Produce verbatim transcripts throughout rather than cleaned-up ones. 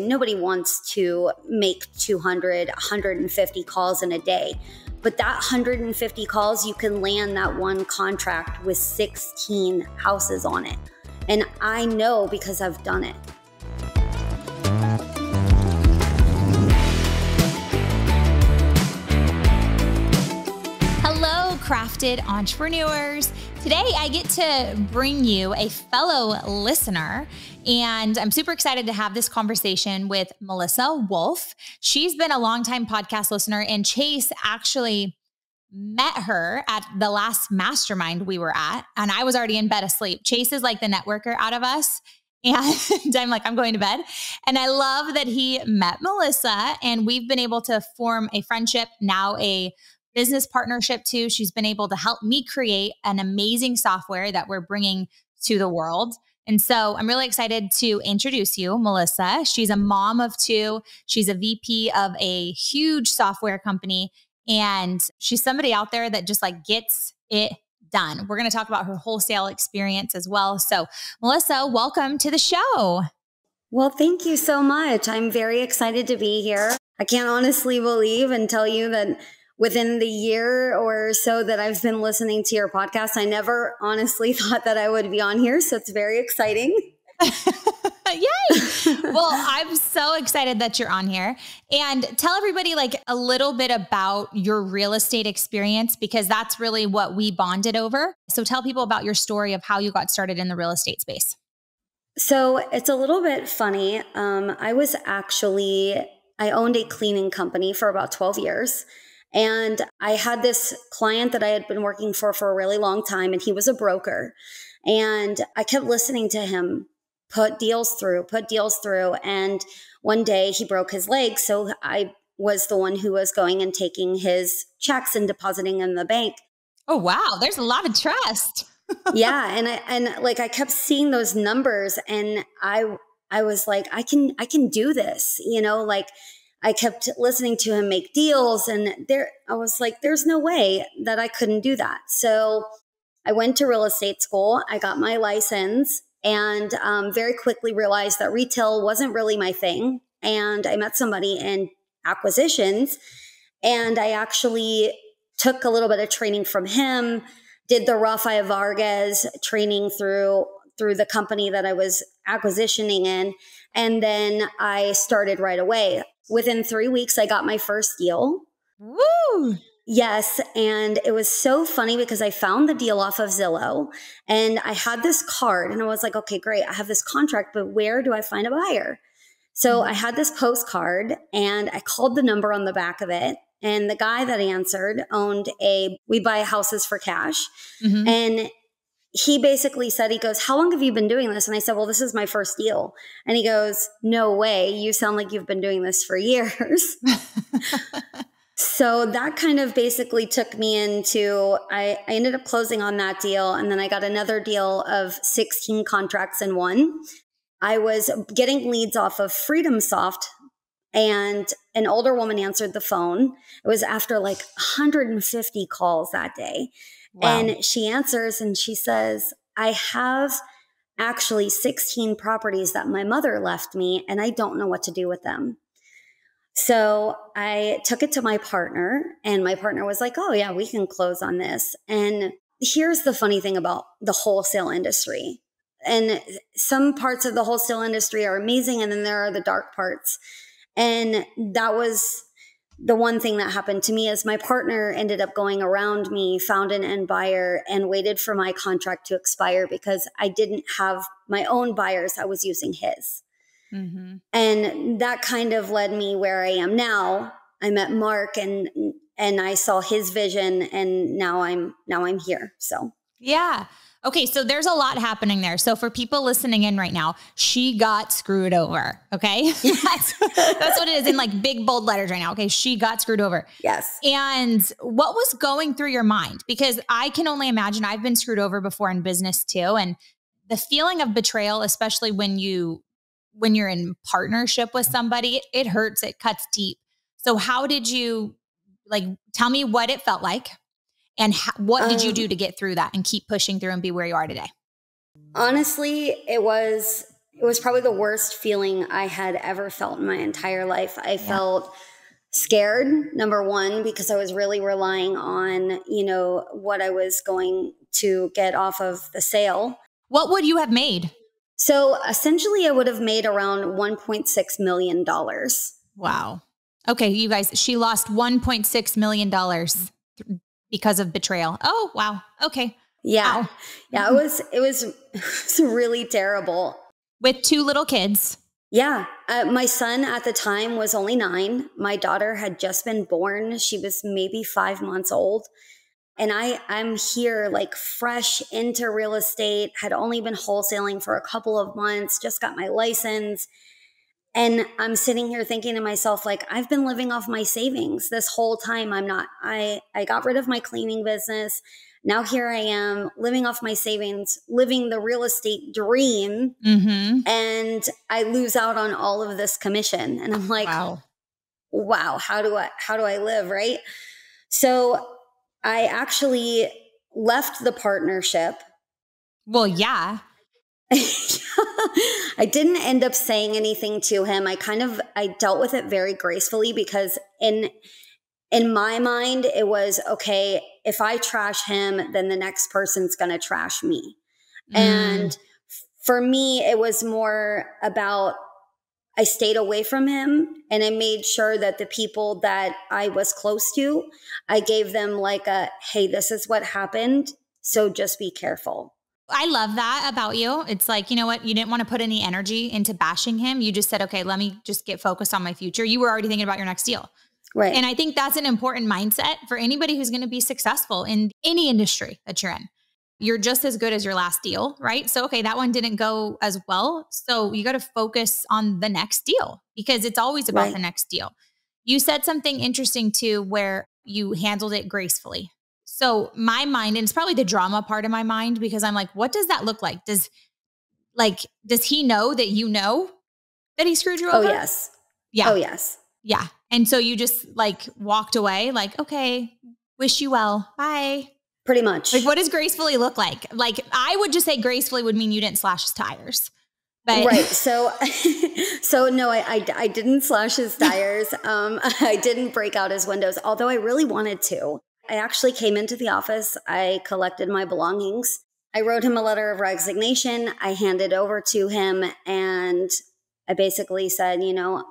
Nobody wants to make two hundred, one hundred fifty calls in a day, but that one hundred fifty calls, you can land that one contract with sixteen houses on it. And I know because I've done it. Hello, Crafted entrepreneurs. Today I get to bring you a fellow listener, and I'm super excited to have this conversation with Melissa Wolf. She's been a longtime podcast listener, and Chase actually met her at the last mastermind we were at, and I was already in bed asleep. Chase is like the networker out of us, and I'm like, I'm going to bed. And I love that he met Melissa, and we've been able to form a friendship, now a business partnership too. She's been able to help me create an amazing software that we're bringing to the world. And so I'm really excited to introduce you, Melissa. She's a mom of two. She's a V P of a huge software company, and she's somebody out there that just like gets it done. We're going to talk about her wholesale experience as well. So Melissa, welcome to the show. Well, thank you so much. I'm very excited to be here. I can't honestly believe and tell you that within the year or so that I've been listening to your podcast, I never honestly thought that I would be on here. So it's very exciting. Yay. Well, I'm so excited that you're on here. And tell everybody like a little bit about your real estate experience, because that's really what we bonded over. So tell people about your story of how you got started in the real estate space. So it's a little bit funny. Um, I was actually, I owned a cleaning company for about twelve years. And I had this client that I had been working for for a really long time, and he was a broker. And I kept listening to him put deals through, put deals through. And one day he broke his leg. So I was the one who was going and taking his checks and depositing in the bank. Oh, wow. There's a lot of trust. Yeah. And I, and like, I kept seeing those numbers, and I, I was like, I can, I can do this, you know, like I kept listening to him make deals, and there, I was like, there's no way that I couldn't do that. So I went to real estate school. I got my license, and um, very quickly realized that retail wasn't really my thing. And I met somebody in acquisitions, and I actually took a little bit of training from him, did the Rafael Vargas training through, through the company that I was acquisitioning in. And then I started right away. Within three weeks, I got my first deal. Woo! Yes. And it was so funny because I found the deal off of Zillow, and I had this card, and I was like, okay, great. I have this contract, but where do I find a buyer? So I had this postcard, and I called the number on the back of it. And the guy that answered owned a, we buy houses for cash. Mm-hmm. And he basically said, he goes, how long have you been doing this? And I said, well, this is my first deal. And he goes, no way. You sound like you've been doing this for years. So that kind of basically took me into, I, I ended up closing on that deal. And then I got another deal of sixteen contracts in one. I was getting leads off of FreedomSoft, and an older woman answered the phone. It was after like one hundred fifty calls that day. Wow. And she answers, and she says, I have actually sixteen properties that my mother left me, and I don't know what to do with them. So I took it to my partner, and my partner was like, oh yeah, we can close on this. And here's the funny thing about the wholesale industry. And some parts of the wholesale industry are amazing, and then there are the dark parts. And that was the one thing that happened to me. Is my partner ended up going around me, found an end buyer, and waited for my contract to expire because I didn't have my own buyers. I was using his. Mm-hmm. And that kind of led me where I am now. I met Mark, and, and I saw his vision, and now I'm, now I'm here. So, yeah. Okay. So there's a lot happening there. So for people listening in right now, she got screwed over. Okay. That's, that's what it is in like big bold letters right now. Okay. She got screwed over. Yes. And what was going through your mind? Because I can only imagine, I've been screwed over before in business too. And the feeling of betrayal, especially when you, when you're in partnership with somebody, it, it hurts, it cuts deep. So how did you, like, tell me what it felt like? And how, what did you do to get through that and keep pushing through and be where you are today? Honestly, it was It was probably the worst feeling I had ever felt in my entire life. I yeah. felt scared, number one, because I was really relying on, you know, what I was going to get off of the sale. What would you have made? So essentially I would have made around one point six million dollars. Wow. Okay, you guys, she lost one point six million dollars because of betrayal. Oh, wow. Okay. Yeah. Wow. Yeah, it was it was, it was really terrible. With two little kids. Yeah. Uh, my son at the time was only nine. My daughter had just been born. She was maybe five months old. And I, I'm here like fresh into real estate, had only been wholesaling for a couple of months, just got my license. And I'm sitting here thinking to myself, like, I've been living off my savings this whole time. I'm not, I, I got rid of my cleaning business. Now here I am living off my savings, living the real estate dream. Mm-hmm. And I lose out on all of this commission. And I'm like, wow, wow how do I, how do I live? Right. So I actually left the partnership. Well, yeah. I didn't end up saying anything to him. I kind of, I dealt with it very gracefully because in, in my mind, it was, okay, if I trash him, then the next person's going to trash me. Mm. And for me, it was more about, I stayed away from him and I made sure that the people that I was close to, I gave them like a, hey, this is what happened. So just be careful. I love that about you. It's like, you know what? You didn't want to put any energy into bashing him. You just said, okay, let me just get focused on my future. You were already thinking about your next deal. Right. And I think that's an important mindset for anybody who's going to be successful in any industry that you're in. You're just as good as your last deal, right? So, okay, that one didn't go as well. So you got to focus on the next deal because it's always about right. the next deal. You said something interesting too, where you handled it gracefully. So my mind, and it's probably the drama part of my mind, because I'm like, what does that look like? Does like, does he know that you know that he screwed you over? Oh, yes. Yeah. Oh, yes. Yeah. And so you just like walked away like, okay, wish you well. Bye. Pretty much. Like, what does gracefully look like? Like, I would just say gracefully would mean you didn't slash his tires. But right. So, so no, I, I, I didn't slash his tires. um, I didn't break out his windows, although I really wanted to. I actually came into the office. I collected my belongings. I wrote him a letter of resignation. I handed over to him and I basically said, you know,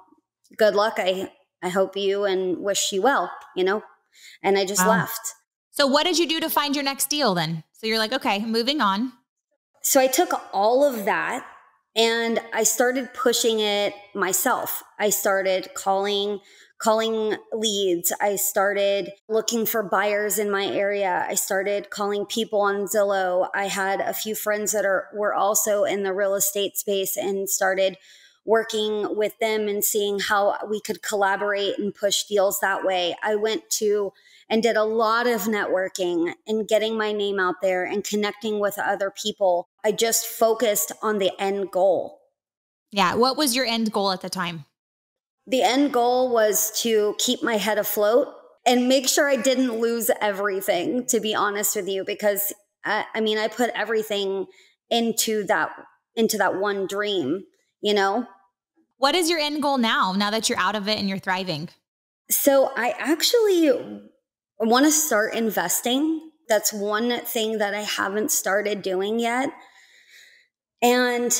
good luck. I, I hope you and wish you well, you know, and I just wow. left. So what did you do to find your next deal then? So you're like, okay, moving on. So I took all of that and I started pushing it myself. I started calling, calling leads. I started looking for buyers in my area. I started calling people on Zillow. I had a few friends that are were also in the real estate space and started working with them and seeing how we could collaborate and push deals that way. I went to and did a lot of networking and getting my name out there and connecting with other people. I just focused on the end goal. Yeah. What was your end goal at the time? The end goal was to keep my head afloat and make sure I didn't lose everything, to be honest with you, because I, I mean, I put everything into that, into that one dream, you know? What is your end goal now, now that you're out of it and you're thriving? So I actually... I want to start investing. That's one thing that I haven't started doing yet. And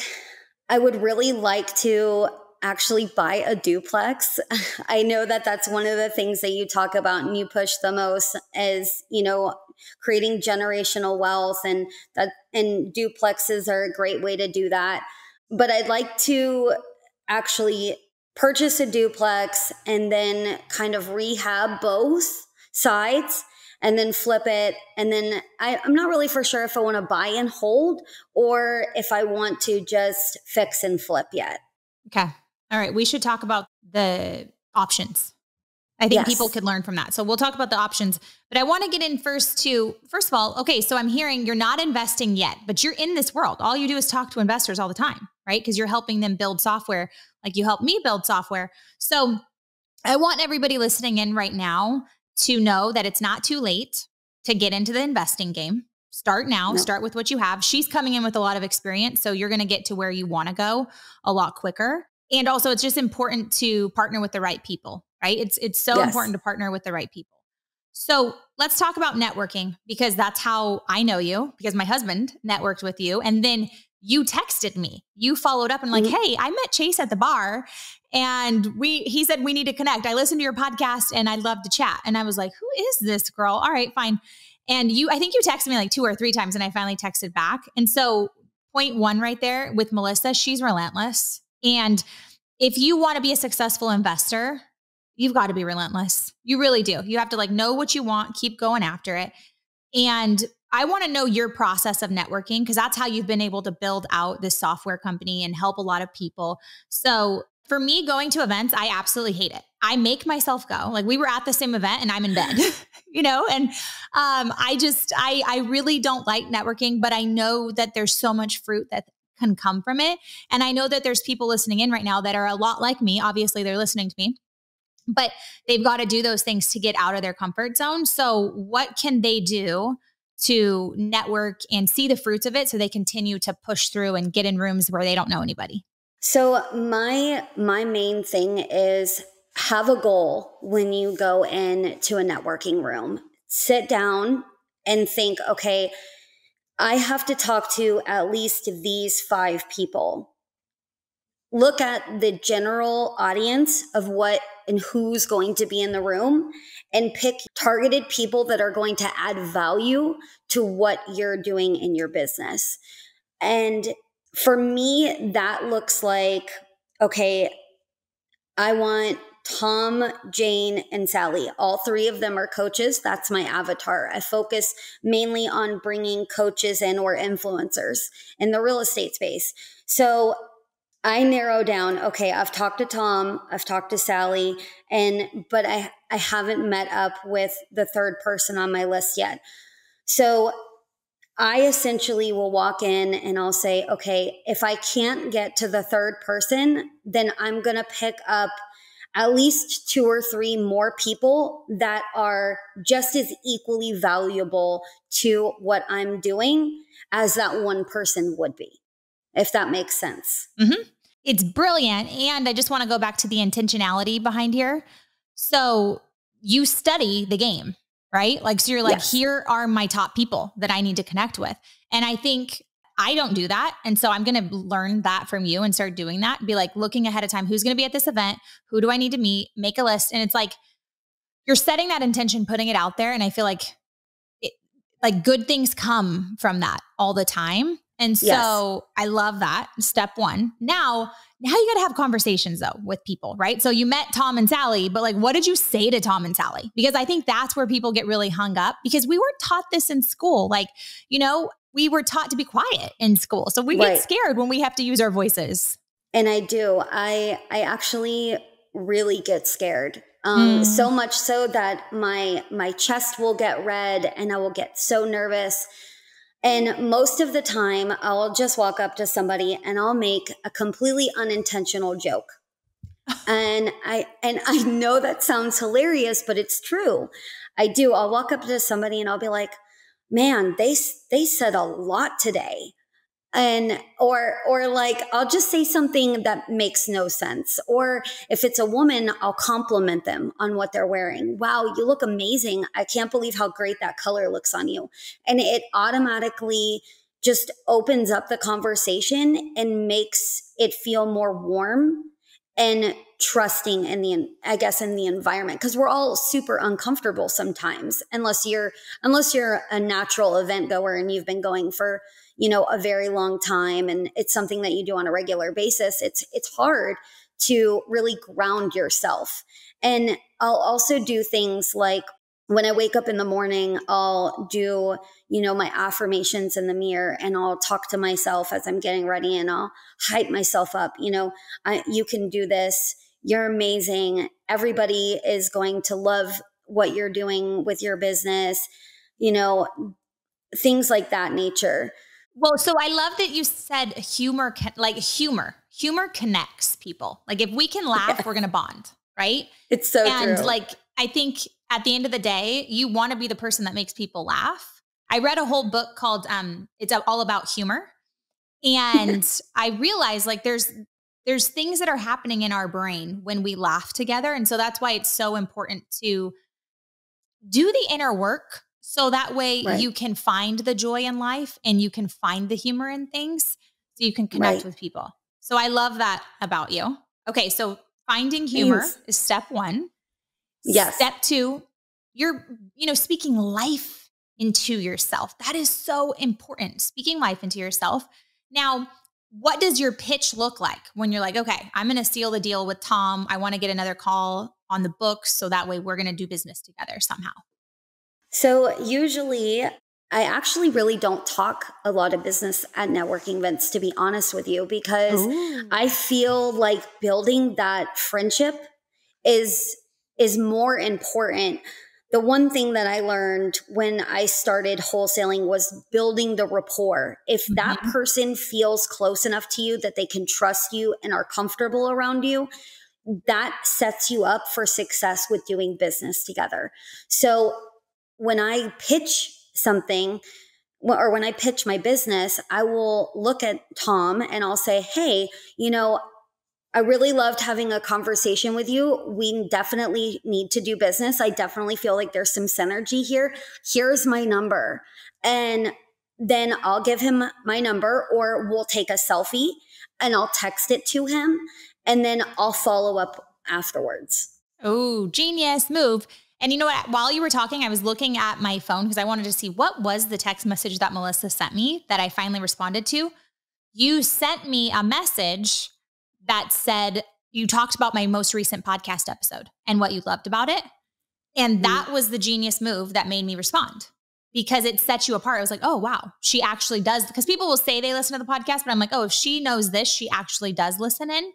I would really like to actually buy a duplex. I know that that's one of the things that you talk about and you push the most is, you know, creating generational wealth, and that, and duplexes are a great way to do that. But I'd like to actually purchase a duplex and then kind of rehab both sides and then flip it. And then I, I'm not really for sure if I want to buy and hold or if I want to just fix and flip yet. Okay. All right. We should talk about the options. I think yes. people could learn from that. So we'll talk about the options, but I want to get in first to, first of all, okay. So I'm hearing you're not investing yet, but you're in this world. All you do is talk to investors all the time, right? Cause you're helping them build software. Like you helped me build software. So I want everybody listening in right now to know that it's not too late to get into the investing game. Start now, no. Start with what you have. She's coming in with a lot of experience, so you're going to get to where you want to go a lot quicker. And also it's just important to partner with the right people, right? It's, it's so yes. important to partner with the right people. So let's talk about networking, because that's how I know you, because my husband networked with you. And then you texted me, you followed up and like, mm-hmm. hey, I met Chase at the bar and we, he said, we need to connect. I listened to your podcast and I'd love to chat. And I was like, who is this girl? All right, fine. And you, I think you texted me like two or three times and I finally texted back. And so point one right there with Melissa, she's relentless. And if you want to be a successful investor, you've got to be relentless. You really do. You have to like know what you want, keep going after it. And I want to know your process of networking, because that's how you've been able to build out this software company and help a lot of people. So for me, going to events, I absolutely hate it. I make myself go. Like, we were at the same event and I'm in bed, you know, and um, I just, I, I really don't like networking, but I know that there's so much fruit that can come from it. And I know that there's people listening in right now that are a lot like me. Obviously they're listening to me, but they've got to do those things to get out of their comfort zone. So what can they do to network and see the fruits of it so they continue to push through and get in rooms where they don't know anybody? So my, my main thing is have a goal when you go in to a networking room. Sit down and think, okay, I have to talk to at least these five people. Look at the general audience of what and who's going to be in the room and pick targeted people that are going to add value to what you're doing in your business. And for me, that looks like, okay, I want Tom, Jane, and Sally. All three of them are coaches. That's my avatar. I focus mainly on bringing coaches in or influencers in the real estate space. So I narrow down, okay, I've talked to Tom, I've talked to Sally, and but I, I haven't met up with the third person on my list yet. So I essentially will walk in and I'll say, okay, if I can't get to the third person, then I'm going to pick up at least two or three more people that are just as equally valuable to what I'm doing as that one person would be, if that makes sense. Mm-hmm. It's brilliant. And I just want to go back to the intentionality behind here. So you study the game, right? Like, so you're like, yes. here are my top people that I need to connect with. And I think I don't do that. And so I'm going to learn that from you and start doing that. Be like looking ahead of time, who's going to be at this event? Who do I need to meet? Make a list. And it's like, you're setting that intention, putting it out there. And I feel like, it, like good things come from that all the time. And so yes. I love that. Step one. Now, now you got to have conversations though with people, right? So you met Tom and Sally, but like, what did you say to Tom and Sally? Because I think that's where people get really hung up, because we weren't taught this in school. Like, you know, we were taught to be quiet in school. So we right. get scared when we have to use our voices. And I do. I, I actually really get scared. Um, mm. So much so that my, my chest will get red and I will get so nervous. And most of the time I'll just walk up to somebody and I'll make a completely unintentional joke. and I, and I know that sounds hilarious, but it's true. I do. I'll walk up to somebody and I'll be like, man, they, they said a lot today. And, or, or like, I'll just say something that makes no sense. Or if it's a woman, I'll compliment them on what they're wearing. Wow, you look amazing. I can't believe how great that color looks on you. And it automatically just opens up the conversation and makes it feel more warm and trusting in the, I guess, in the environment, because we're all super uncomfortable sometimes, unless you're, unless you're a natural event goer and you've been going for, you know, a very long time and it's something that you do on a regular basis. It's, it's hard to really ground yourself. And I'll also do things like when I wake up in the morning, I'll do, you know, my affirmations in the mirror and I'll talk to myself as I'm getting ready and I'll hype myself up. You know, I, you can do this. You're amazing. Everybody is going to love what you're doing with your business, you know, things like that nature. Well, so I love that you said humor, like humor, humor connects people. Like if we can laugh, yeah. we're going to bond, right? It's so and true. And like, I think at the end of the day, you want to be the person that makes people laugh. I read a whole book called, um, it's all about humor. And I realized like there's, there's things that are happening in our brain when we laugh together. And so that's why it's so important to do the inner work. So that way right. you can find the joy in life and you can find the humor in things so you can connect right. with people. So I love that about you. Okay. So finding humor Thanks. Is step one. Yes. Step two, you're, you know, speaking life into yourself. That is so important. Speaking life into yourself. Now, what does your pitch look like when you're like, okay, I'm going to seal the deal with Tom. I want to get another call on the books. So that way we're going to do business together somehow. So usually I actually really don't talk a lot of business at networking events, to be honest with you, because Ooh. I feel like building that friendship is, is more important. The one thing that I learned when I started wholesaling was building the rapport. If that mm-hmm. person feels close enough to you that they can trust you and are comfortable around you, that sets you up for success with doing business together. So when I pitch something or when I pitch my business, I will look at Tom and I'll say, hey, you know, I really loved having a conversation with you. We definitely need to do business. I definitely feel like there's some synergy here. Here's my number. And then I'll give him my number, or we'll take a selfie and I'll text it to him and then I'll follow up afterwards. Oh, genius move. And you know what? While you were talking, I was looking at my phone because I wanted to see what was the text message that Melissa sent me that I finally responded to. You sent me a message that said, you talked about my most recent podcast episode and what you loved about it. And that was the genius move that made me respond, because it sets you apart. I was like, oh, wow, she actually does. Because people will say they listen to the podcast, but I'm like, oh, if she knows this, she actually does listen in,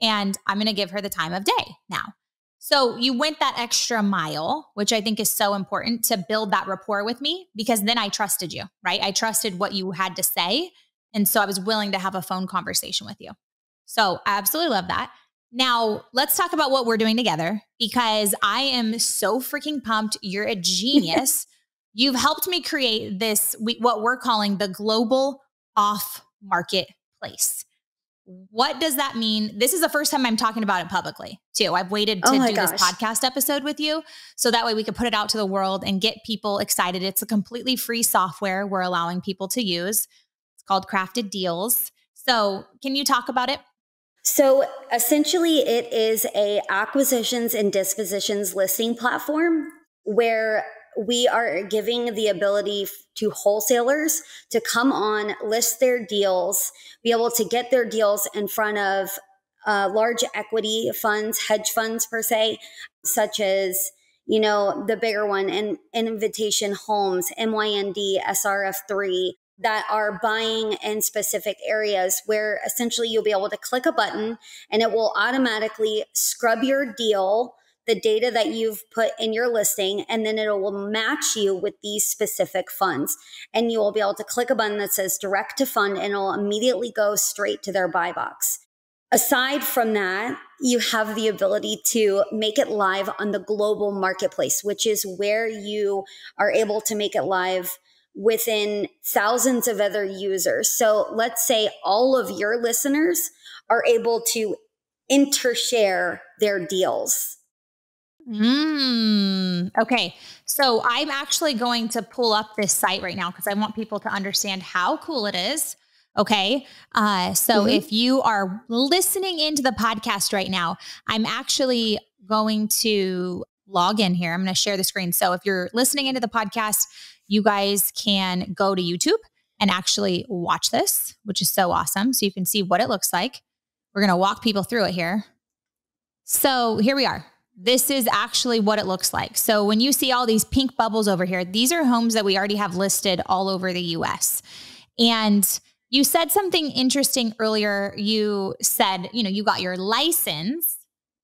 and I'm going to give her the time of day now. So you went that extra mile, which I think is so important to build that rapport with me, because then I trusted you, right? I trusted what you had to say. And so I was willing to have a phone conversation with you. So I absolutely love that. Now let's talk about what we're doing together, because I am so freaking pumped. You're a genius. You've helped me create this, what we're calling the global off marketplace. What does that mean? This is the first time I'm talking about it publicly too. I've waited to oh do gosh. This podcast episode with you, so that way we could put it out to the world and get people excited. It's a completely free software we're allowing people to use. It's called Crafted Deals. So can you talk about it? So essentially it is a acquisitions and dispositions listing platform where we are giving the ability to wholesalers to come on, list their deals, be able to get their deals in front of uh, large equity funds, hedge funds per se, such as, you know, the bigger one and Invitation Homes, M Y N D, S R F three, that are buying in specific areas, where essentially you'll be able to click a button and it will automatically scrub your deal, the data that you've put in your listing, and then it will match you with these specific funds. And you will be able to click a button that says direct to fund and it'll immediately go straight to their buy box. Aside from that, you have the ability to make it live on the global marketplace, which is where you are able to make it live within thousands of other users. So let's say all of your listeners are able to intershare their deals. Mm, okay. So I'm actually going to pull up this site right now because I want people to understand how cool it is. Okay. Uh, so mm-hmm. if you are listening into the podcast right now, I'm actually going to log in here. I'm going to share the screen. So if you're listening into the podcast, you guys can go to YouTube and actually watch this, which is so awesome. So you can see what it looks like. We're going to walk people through it here. So here we are. This is actually what it looks like. So when you see all these pink bubbles over here, these are homes that we already have listed all over the U S. And you said something interesting earlier. You said, you know, you got your license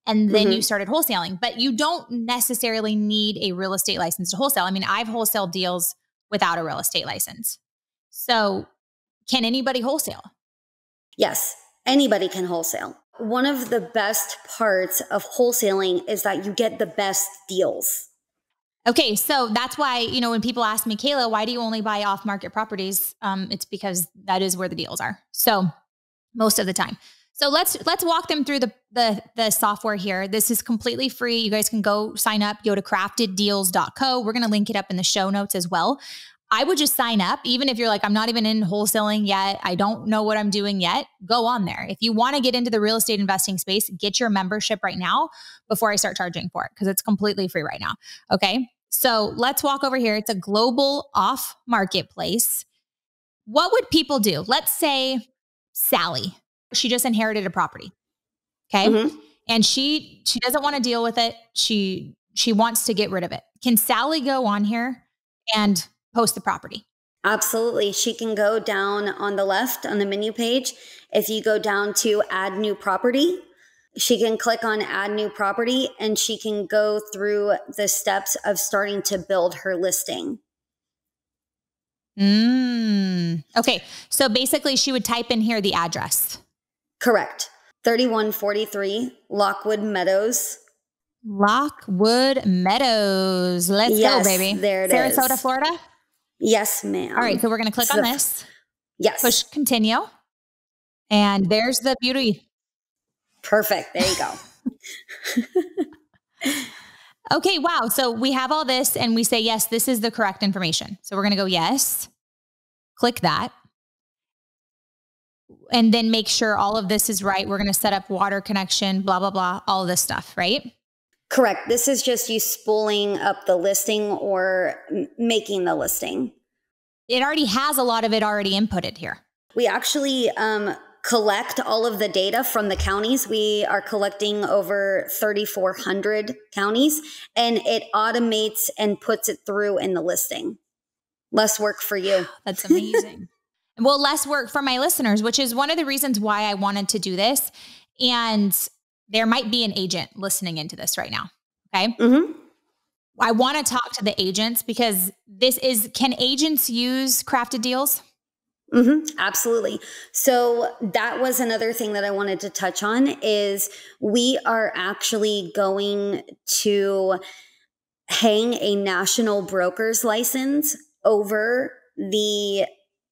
and then mm-hmm. you started wholesaling, but you don't necessarily need a real estate license to wholesale. I mean, I've wholesaled deals without a real estate license. So can anybody wholesale? Yes, anybody can wholesale. One of the best parts of wholesaling is that you get the best deals. Okay. So that's why, you know, when people ask me, Kayla, why do you only buy off market properties? Um, it's because that is where the deals are. So most of the time. So let's, let's walk them through the, the, the software here. This is completely free. You guys can go sign up, go to crafted deals dot co. We're going to link it up in the show notes as well. I would just sign up. Even if you're like, I'm not even in wholesaling yet. I don't know what I'm doing yet. Go on there. If you want to get into the real estate investing space, get your membership right now before I start charging for it, because it's completely free right now. Okay. So let's walk over here. It's a global off marketplace. What would people do? Let's say Sally, she just inherited a property. Okay. Mm-hmm. And she, she doesn't want to deal with it. She, she wants to get rid of it. Can Sally go on here and post the property? Absolutely. She can go down on the left on the menu page. If you go down to add new property, she can click on add new property and she can go through the steps of starting to build her listing. Mm. Okay. So basically she would type in here the address. Correct. thirty-one forty-three Lockwood Meadows. Lockwood Meadows. Let's yes, go, baby. There it Sarasota, is. Sarasota, Florida. Yes, ma'am. All right. So we're going to click so, on this. Yes. Push continue. And there's the beauty. Perfect. There you go. Okay. Wow. So we have all this and we say, yes, this is the correct information. So we're going to go, yes, click that. And then make sure all of this is right. We're going to set up water connection, blah, blah, blah, all this stuff, right? Correct. This is just you spooling up the listing or making the listing. It already has a lot of it already inputted here. We actually um, collect all of the data from the counties. We are collecting over thirty-four hundred counties, and it automates and puts it through in the listing. Less work for you. That's amazing. Well, less work for my listeners, which is one of the reasons why I wanted to do this. And there might be an agent listening into this right now. Okay. Mm-hmm. I want to talk to the agents because this is, can agents use Crafted Deals? Mm-hmm. Absolutely. So that was another thing that I wanted to touch on is we are actually going to hang a national broker's license over the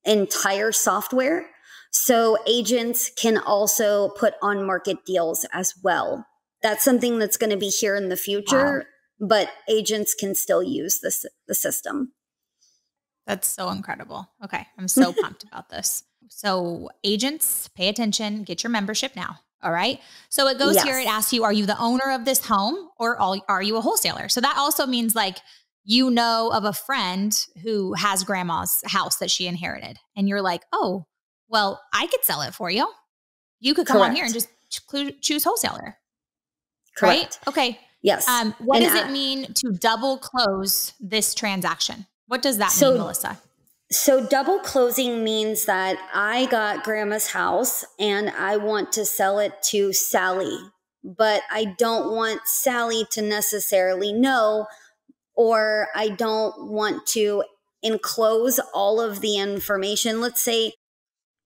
entire software. So agents can also put on market deals as well. That's something that's going to be here in the future, wow. But agents can still use this, the system. That's so incredible. Okay. I'm so pumped about this. So agents, pay attention, get your membership now. All right. So it goes yes. here. It asks you, are you the owner of this home or are you a wholesaler? So that also means like, you know of a friend who has grandma's house that she inherited and you're like, oh, well, I could sell it for you. You could come Correct. on here and just choose wholesaler. Correct. Right? Okay. Yes. Um, what and does I, it mean to double close this transaction? What does that so, mean, Melissa? So double closing means that I got grandma's house and I want to sell it to Sally, but I don't want Sally to necessarily know, or I don't want to enclose all of the information. Let's say,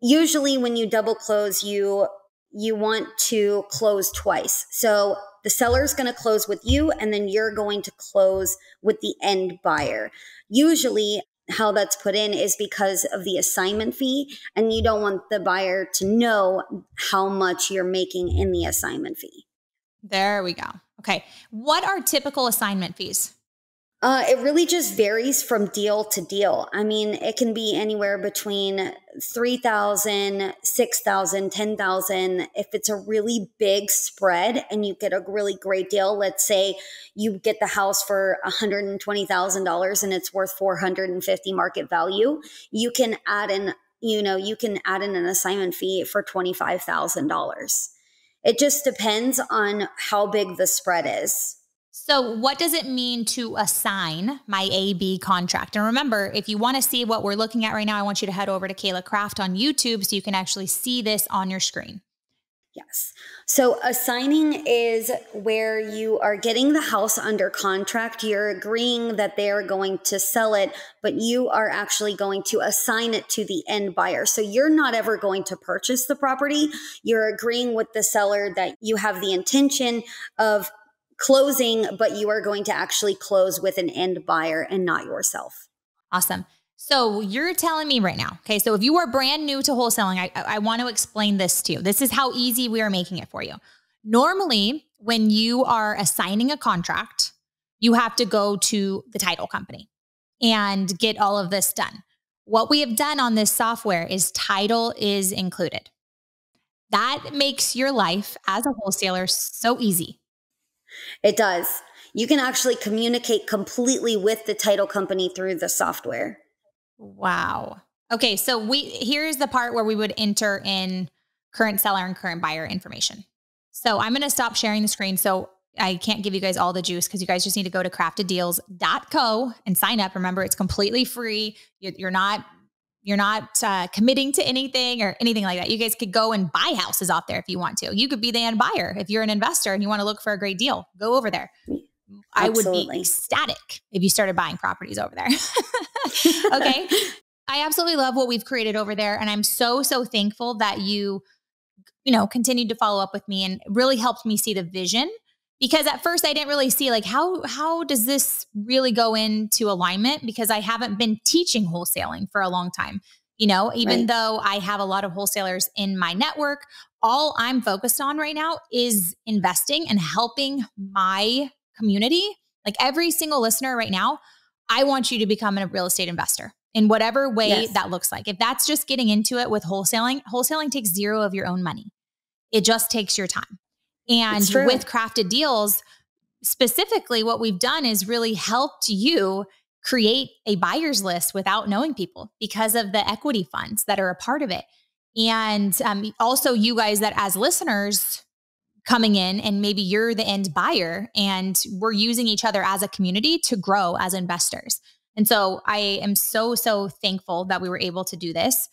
usually when you double close, you, you want to close twice. So the seller's going to close with you, and then you're going to close with the end buyer. Usually how that's put in is because of the assignment fee, and you don't want the buyer to know how much you're making in the assignment fee. There we go. Okay. What are typical assignment fees? Uh, it really just varies from deal to deal. I mean, it can be anywhere between three thousand dollars, six thousand dollars, ten thousand dollars. If it's a really big spread and you get a really great deal, let's say you get the house for one hundred twenty thousand dollars and it's worth four hundred fifty market value, you can add in, you know, you can add in an assignment fee for twenty-five thousand dollars. It just depends on how big the spread is. So what does it mean to assign my A B contract? And remember, if you want to see what we're looking at right now, I want you to head over to Kayla Craft on YouTube so you can actually see this on your screen. Yes. So assigning is where you are getting the house under contract. You're agreeing that they are going to sell it, but you are actually going to assign it to the end buyer. So you're not ever going to purchase the property. You're agreeing with the seller that you have the intention of closing, but you are going to actually close with an end buyer and not yourself. Awesome. So you're telling me right now, okay, so if you are brand new to wholesaling, I, I want to explain this to you. This is how easy we are making it for you. Normally, when you are assigning a contract, you have to go to the title company and get all of this done. What we have done on this software is title is included. That makes your life as a wholesaler so easy. It does. You can actually communicate completely with the title company through the software. Wow. Okay. So we, here's the part where we would enter in current seller and current buyer information. So I'm going to stop sharing the screen. So I can't give you guys all the juice because you guys just need to go to crafted deals dot co and sign up. Remember, it's completely free. You're not, you're not uh, committing to anything or anything like that. You guys could go and buy houses off there if you want to. You could be the end buyer. If you're an investor and you want to look for a great deal, go over there. Absolutely. I would be ecstatic if you started buying properties over there. Okay. I absolutely love what we've created over there. And I'm so, so thankful that you, you know, continued to follow up with me and really helped me see the vision, because at first I didn't really see like, how, how does this really go into alignment? Because I haven't been teaching wholesaling for a long time, you know, even right. though I have a lot of wholesalers in my network, all I'm focused on right now is investing and helping my community. Like every single listener right now, I want you to become a real estate investor in whatever way yes. that looks like. If that's just getting into it with wholesaling, wholesaling takes zero of your own money. It just takes your time. And with Crafted Deals, specifically what we've done is really helped you create a buyer's list without knowing people because of the equity funds that are a part of it. And um, also you guys that as listeners coming in and maybe you're the end buyer and we're using each other as a community to grow as investors. And so I am so, so thankful that we were able to do this.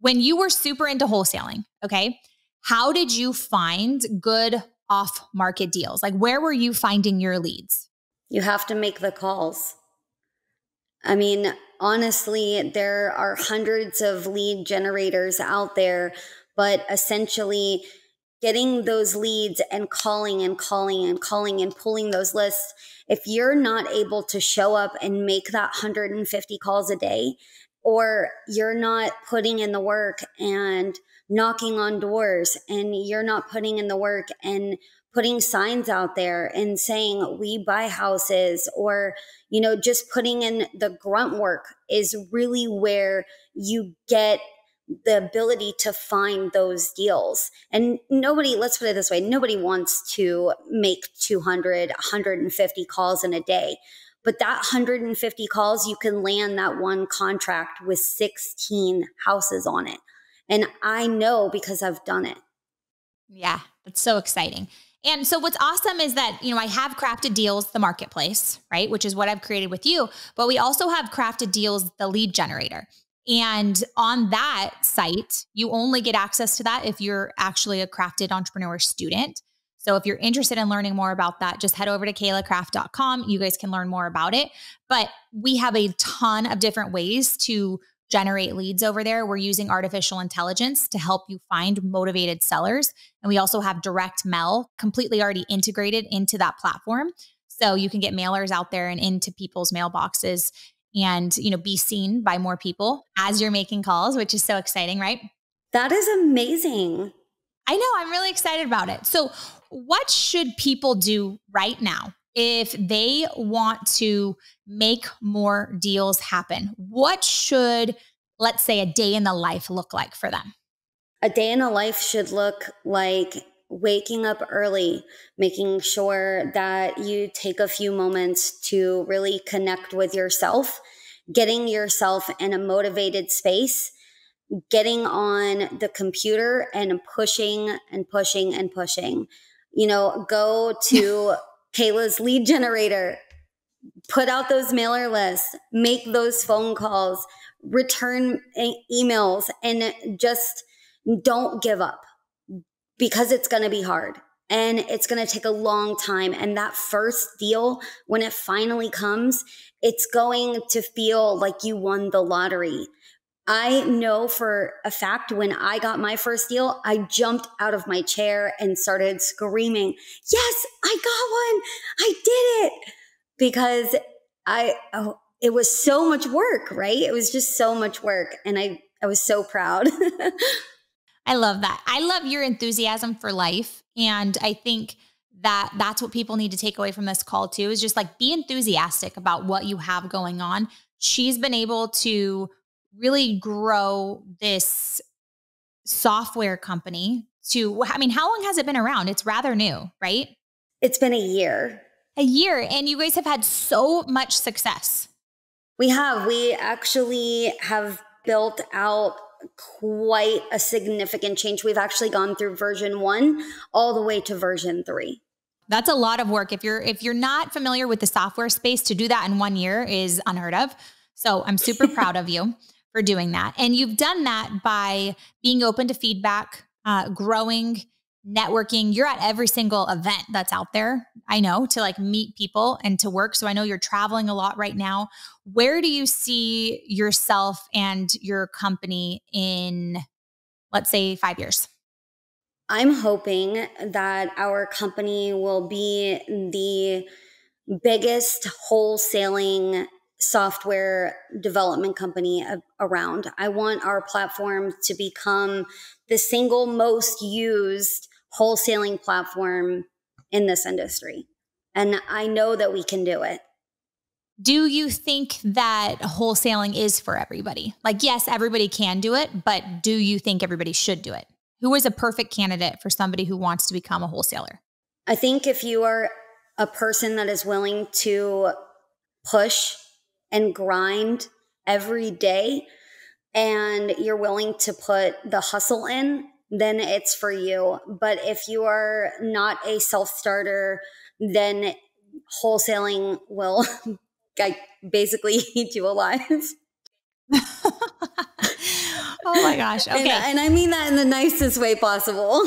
When you were super into wholesaling, okay, how did you find good off-market deals? Like where were you finding your leads? You have to make the calls. I mean, honestly, there are hundreds of lead generators out there, but essentially getting those leads and calling and calling and calling and pulling those lists. If you're not able to show up and make that one hundred fifty calls a day, or you're not putting in the work and knocking on doors, and you're not putting in the work and putting signs out there and saying we buy houses, or, you know, just putting in the grunt work is really where you get the ability to find those deals. And nobody, let's put it this way, nobody wants to make two hundred, one hundred fifty calls in a day. But that one hundred fifty calls, you can land that one contract with sixteen houses on it. And I know because I've done it. Yeah, that's so exciting. And so what's awesome is that, you know, I have Crafted Deals, the marketplace, right? Which is what I've created with you. But we also have Crafted Deals, the lead generator. And on that site, you only get access to that if you're actually a Crafted Entrepreneur student. So if you're interested in learning more about that, just head over to kayla craft dot com. You guys can learn more about it. But we have a ton of different ways to generate leads over there. We're using artificial intelligence to help you find motivated sellers. And we also have direct mail completely already integrated into that platform. So you can get mailers out there and into people's mailboxes and, you know, be seen by more people as you're making calls, which is so exciting, right? That is amazing. I know. I'm really excited about it. So what should people do right now if they want to make more deals happen? What should, let's say, a day in the life look like for them? A day in the life should look like waking up early, making sure that you take a few moments to really connect with yourself, getting yourself in a motivated space, getting on the computer and pushing and pushing and pushing. You know, go to Kayla's lead generator, put out those mailer lists, make those phone calls, return emails, and just don't give up. Because it's going to be hard and it's going to take a long time. And that first deal, when it finally comes, it's going to feel like you won the lottery. I know for a fact when I got my first deal, I jumped out of my chair and started screaming, yes, I got one. I did it. Because I, oh, it was so much work, right? It was just so much work. And I, I was so proud. I love that. I love your enthusiasm for life. And I think that that's what people need to take away from this call too, is just like be enthusiastic about what you have going on. She's been able to really grow this software company to, I mean, how long has it been around? It's rather new, right? It's been a year. A year. And you guys have had so much success. We have. We actually have built out quite a significant change. We've actually gone through version one all the way to version three. That's a lot of work. If you're, if you're not familiar with the software space, to do that in one year is unheard of. So I'm super proud of you for doing that. And you've done that by being open to feedback, uh, growing, networking. You're at every single event that's out there, I know, to like meet people and to work. So I know you're traveling a lot right now. Where do you see yourself and your company in, let's say, five years? I'm hoping that our company will be the biggest wholesaling software development company around. I want our platform to become the single most used wholesaling platform in this industry. And I know that we can do it. Do you think that wholesaling is for everybody? Like, yes, everybody can do it, but do you think everybody should do it? Who is a perfect candidate for somebody who wants to become a wholesaler? I think if you are a person that is willing to push and grind every day, and you're willing to put the hustle in, then it's for you. But if you are not a self-starter, then wholesaling will like, basically eat you alive. Oh my gosh. Okay. And, and I mean that in the nicest way possible.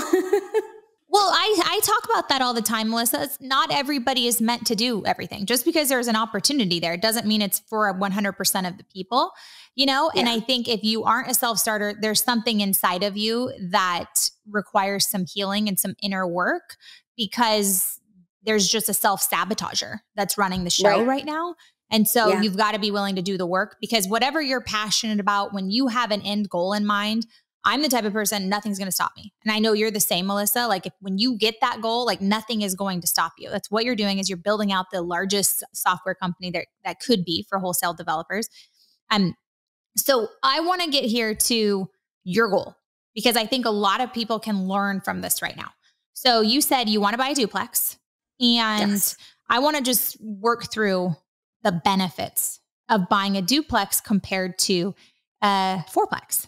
Well, I, I talk about that all the time, Melissa. It's not everybody is meant to do everything. Just because there's an opportunity there doesn't mean it's for one hundred percent of the people, you know? Yeah. And I think if you aren't a self-starter, there's something inside of you that requires some healing and some inner work, because there's just a self-sabotager that's running the show right, right now. And so yeah. you've got to be willing to do the work, because whatever you're passionate about, when you have an end goal in mind, I'm the type of person, nothing's going to stop me. And I know you're the same, Melissa. Like if, when you get that goal, like nothing is going to stop you. That's what you're doing, is you're building out the largest software company that, that could be for wholesale developers. Um, so I want to get here to your goal, because I think a lot of people can learn from this right now. So you said you want to buy a duplex, and yes. I want to just work through the benefits of buying a duplex compared to a fourplex.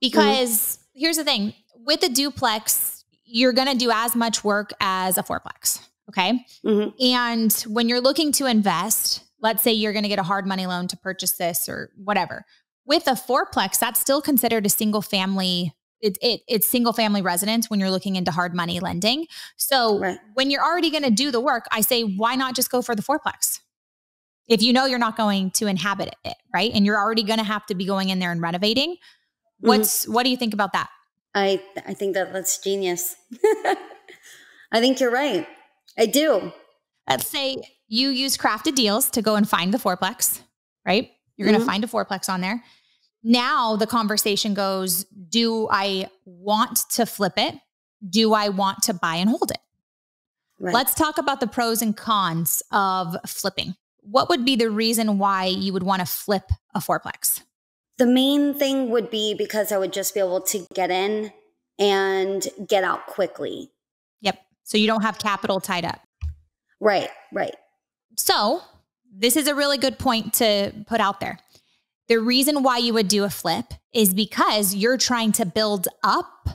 Because here's the thing, with a duplex, you're going to do as much work as a fourplex. Okay. Mm-hmm. And when you're looking to invest, let's say you're going to get a hard money loan to purchase this or whatever. With a fourplex, that's still considered a single family. It, it, it's single family residence when you're looking into hard money lending. So right. when you're already going to do the work, I say, why not just go for the fourplex? If you know you're not going to inhabit it, right? And you're already going to have to be going in there and renovating. What's, what do you think about that? I, I think that that's genius. I think you're right. I do. Let's say you use Crafted Deals to go and find the fourplex, right? You're mm-hmm. going to find a fourplex on there. Now the conversation goes, do I want to flip it? Do I want to buy and hold it? Right. Let's talk about the pros and cons of flipping. What would be the reason why you would want to flip a fourplex? The main thing would be because I would just be able to get in and get out quickly. Yep. So you don't have capital tied up. Right, right. So this is a really good point to put out there. The reason why you would do a flip is because you're trying to build up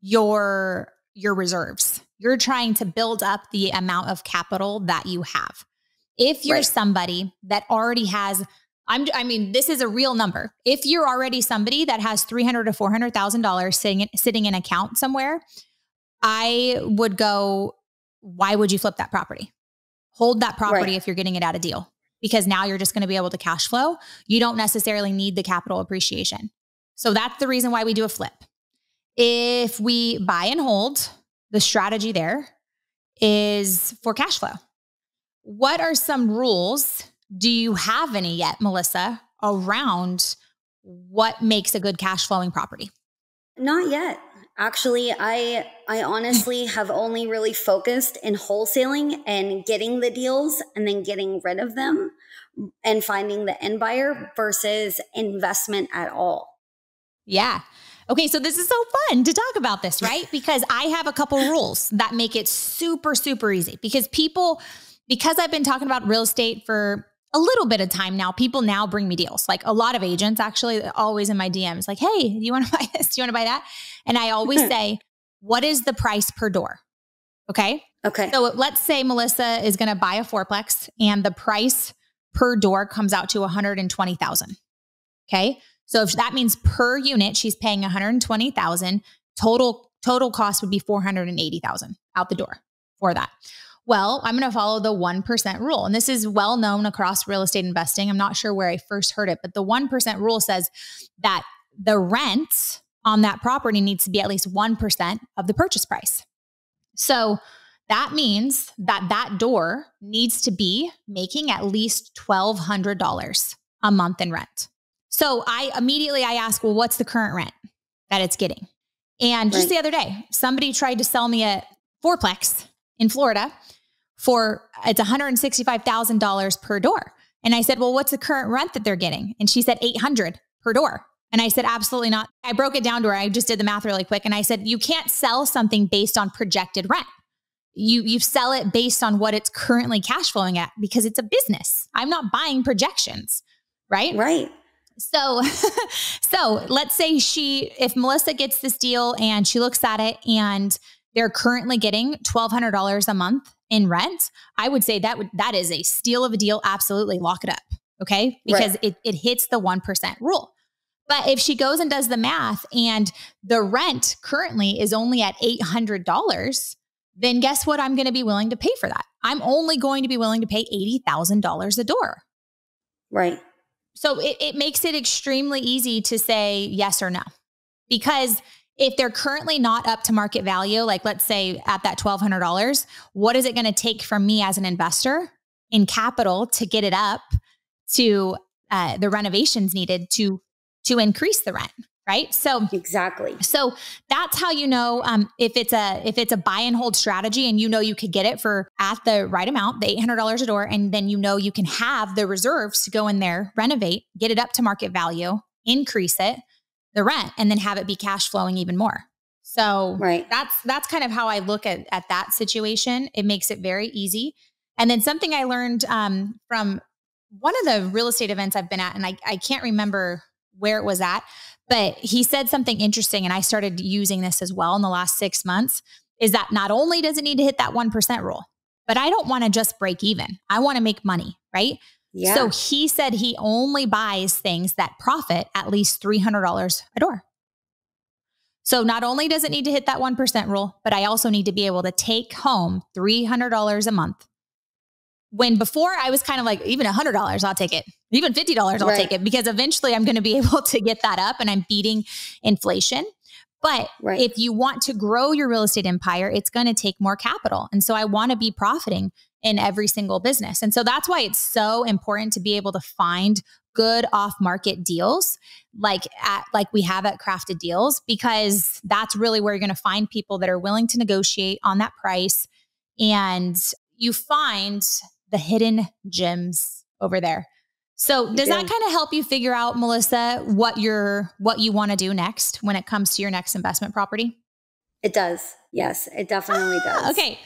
your, your reserves. You're trying to build up the amount of capital that you have. If you're right. somebody that already has... I'm, I mean, this is a real number. If you're already somebody that has three hundred thousand to four hundred thousand dollars sitting in, sitting in an account somewhere, I would go, why would you flip that property? Hold that property right. if you're getting it at a deal. because now you're just going to be able to cash flow. You don't necessarily need the capital appreciation. So that's the reason why we do a flip. If we buy and hold, the strategy there is for cash flow. What are some rules? Do you have any yet, Melissa, around what makes a good cash flowing property? Not yet. Actually, I I honestly have only really focused in wholesaling and getting the deals and then getting rid of them and finding the end buyer versus investment at all. Yeah. Okay, so this is so fun to talk about this, right? Because I have a couple rules that make it super, super easy because people, because I've been talking about real estate for a little bit of time now, people now bring me deals. Like a lot of agents actually always in my D Ms, like, hey, you want to buy this? Do you want to buy that? And I always say, what is the price per door? Okay. Okay. So let's say Melissa is going to buy a fourplex and the price per door comes out to one hundred twenty thousand. Okay. So if that means per unit, she's paying one hundred twenty thousand, total, total cost would be four hundred eighty thousand out the door for that. Well, I'm going to follow the one percent rule. And this is well known across real estate investing. I'm not sure where I first heard it, but the one percent rule says that the rent on that property needs to be at least one percent of the purchase price. So that means that that door needs to be making at least twelve hundred dollars a month in rent. So I immediately, I ask, well, what's the current rent that it's getting? And just right. the other day, somebody tried to sell me a fourplex in Florida for it's one hundred sixty-five thousand dollars per door. And I said, well, what's the current rent that they're getting? And she said eight hundred per door. And I said, absolutely not. I broke it down to her. I just did the math really quick. And I said, you can't sell something based on projected rent. You, you sell it based on what it's currently cash flowing at because it's a business. I'm not buying projections, right? Right. So, so let's say she, if Melissa gets this deal and she looks at it and they're currently getting twelve hundred dollars a month in rent, I would say that would, that is a steal of a deal. Absolutely. Lock it up. Okay. Because right. it, it hits the one percent rule. But if she goes and does the math and the rent currently is only at eight hundred dollars, then guess what? I'm going to be willing to pay for that. I'm only going to be willing to pay eighty thousand dollars a door. Right. So it, it makes it extremely easy to say yes or no, because if they're currently not up to market value, like let's say at that twelve hundred dollars, what is it going to take from me as an investor in capital to get it up to uh, the renovations needed to, to increase the rent? Right. So exactly. So that's how, you know, um, if it's a, if it's a buy and hold strategy and you know, you could get it for at the right amount, the eight hundred dollars a door, and then, you know, you can have the reserves to go in there, renovate, get it up to market value, increase it, the rent, and then have it be cash flowing even more. So right. that's, that's kind of how I look at, at that situation. It makes it very easy. And then something I learned, um, from one of the real estate events I've been at, and I, I can't remember where it was at, but he said something interesting, and I started using this as well in the last six months, is that not only does it need to hit that one percent rule, but I don't want to just break even. I want to make money, right? Yeah. So he said he only buys things that profit at least three hundred dollars a door. So not only does it need to hit that one percent rule, but I also need to be able to take home three hundred dollars a month. When before I was kind of like, even one hundred dollars, I'll take it. Even fifty dollars, I'll right. take it, because eventually I'm going to be able to get that up and I'm beating inflation. But right. if you want to grow your real estate empire, it's going to take more capital. And so I want to be profiting in every single business. And so that's why it's so important to be able to find good off-market deals like at, like we have at Crafted Deals, because that's really where you're going to find people that are willing to negotiate on that price. And you find the hidden gems over there. So does yeah. that kind of help you figure out, Melissa, what you're, what you want to do next when it comes to your next investment property? It does. Yes, it definitely ah, does. Okay.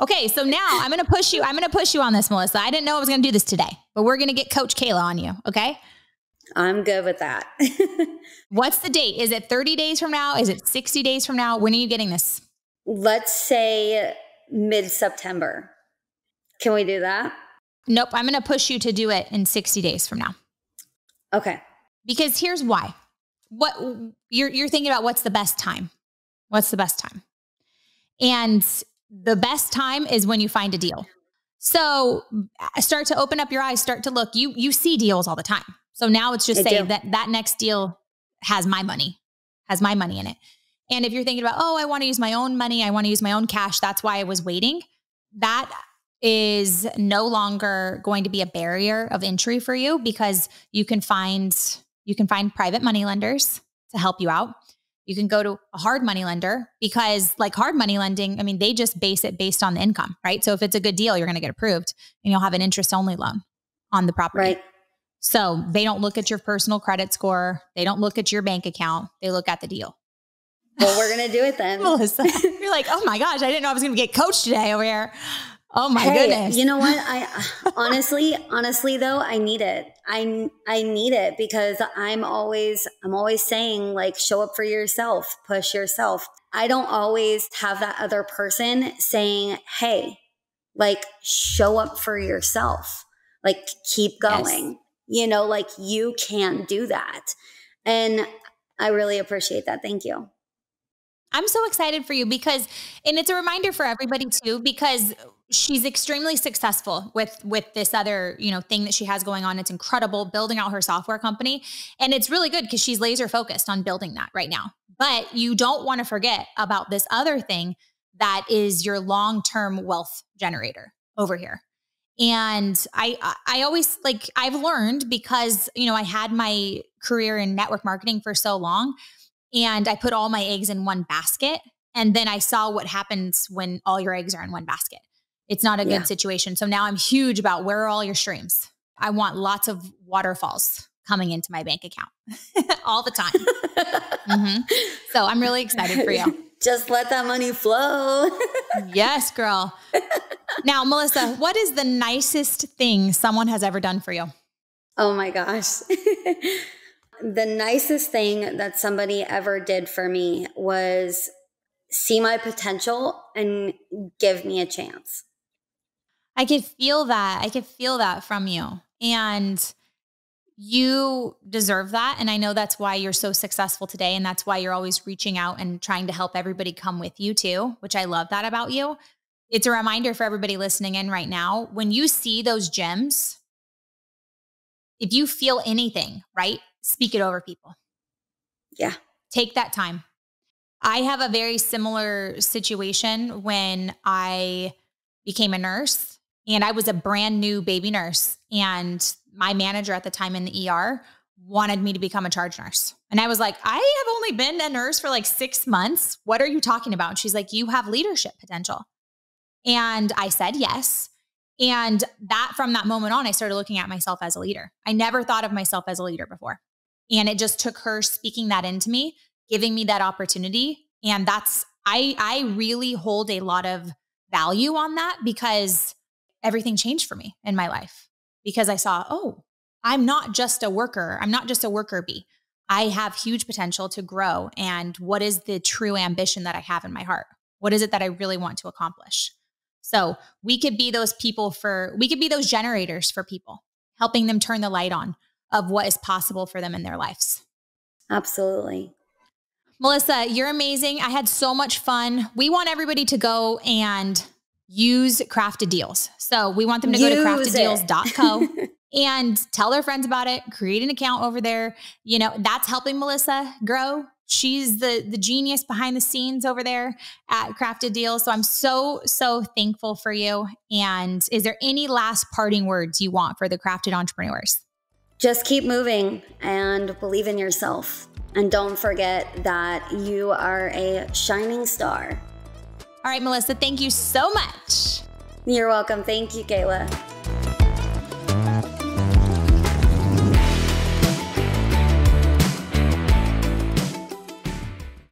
Okay. So now I'm going to push you. I'm going to push you on this, Melissa. I didn't know I was going to do this today, but we're going to get Coach Kayla on you. Okay. I'm good with that. What's the date? Is it thirty days from now? Is it sixty days from now? When are you getting this? Let's say mid-September. Can we do that? Nope. I'm going to push you to do it in sixty days from now. Okay. Because here's why. What you're, you're thinking about, what's the best time? What's the best time? And the best time is when you find a deal. So start to open up your eyes, start to look. You, you see deals all the time. So now it's just saying that that next deal has my money, has my money in it. And if you're thinking about, oh, I want to use my own money, I want to use my own cash, that's why I was waiting, that is no longer going to be a barrier of entry for you, because you can find, you can find private money lenders to help you out. You can go to a hard money lender, because like hard money lending, I mean, they just base it based on the income, right? So if it's a good deal, you're going to get approved and you'll have an interest only loan on the property. Right. So they don't look at your personal credit score. They don't look at your bank account. They look at the deal. Well, we're going to do it then. Melissa, you're like, oh my gosh, I didn't know I was going to get coached today over here. Oh my hey, goodness. You know what? I honestly, honestly though, I need it. I, I need it because I'm always, I'm always saying like, show up for yourself, push yourself. I don't always have that other person saying, hey, like show up for yourself, like keep going, yes. You know, like you can do that. And I really appreciate that. Thank you. I'm so excited for you because, and it's a reminder for everybody too, because she's extremely successful with, with this other, you know, thing that she has going on. It's incredible, building out her software company. And it's really good because she's laser focused on building that right now. But you don't want to forget about this other thing that is your long-term wealth generator over here. And I, I always like, I've learned because, you know, I had my career in network marketing for so long and I put all my eggs in one basket. And then I saw what happens when all your eggs are in one basket. It's not a yeah. good situation. So now I'm huge about where are all your streams? I want lots of waterfalls coming into my bank account all the time. mm-hmm. So I'm really excited for you. Just let that money flow. Yes, girl. Now, Melissa, what is the nicest thing someone has ever done for you? Oh my gosh. The nicest thing that somebody ever did for me was see my potential and give me a chance. I could feel that. I could feel that from you. And you deserve that. And I know that's why you're so successful today. And that's why you're always reaching out and trying to help everybody come with you too, which I love that about you. It's a reminder for everybody listening in right now. When you see those gems, if you feel anything, right? Speak it over people. Yeah. Take that time. I have a very similar situation when I became a nurse and I was a brand new baby nurse. And my manager at the time in the E R wanted me to become a charge nurse. And I was like, I have only been a nurse for like six months. What are you talking about? And she's like, you have leadership potential. And I said, yes. And that from that moment on, I started looking at myself as a leader. I never thought of myself as a leader before. And it just took her speaking that into me, giving me that opportunity. And that's, I, I really hold a lot of value on that because everything changed for me in my life because I saw, oh, I'm not just a worker. I'm not just a worker bee. I have huge potential to grow. And what is the true ambition that I have in my heart? What is it that I really want to accomplish? So we could be those people for, we could be those generators for people, helping them turn the light on of what is possible for them in their lives. Absolutely. Melissa, you're amazing. I had so much fun. We want everybody to go and use Crafted Deals. So we want them to go use to crafted deals dot co and tell their friends about it, create an account over there. You know, that's helping Melissa grow. She's the, the genius behind the scenes over there at Crafted Deals. So I'm so, so thankful for you. And is there any last parting words you want for the Crafted entrepreneurs? Just keep moving and believe in yourself. And don't forget that you are a shining star. All right, Melissa, thank you so much. You're welcome. Thank you, Kayla.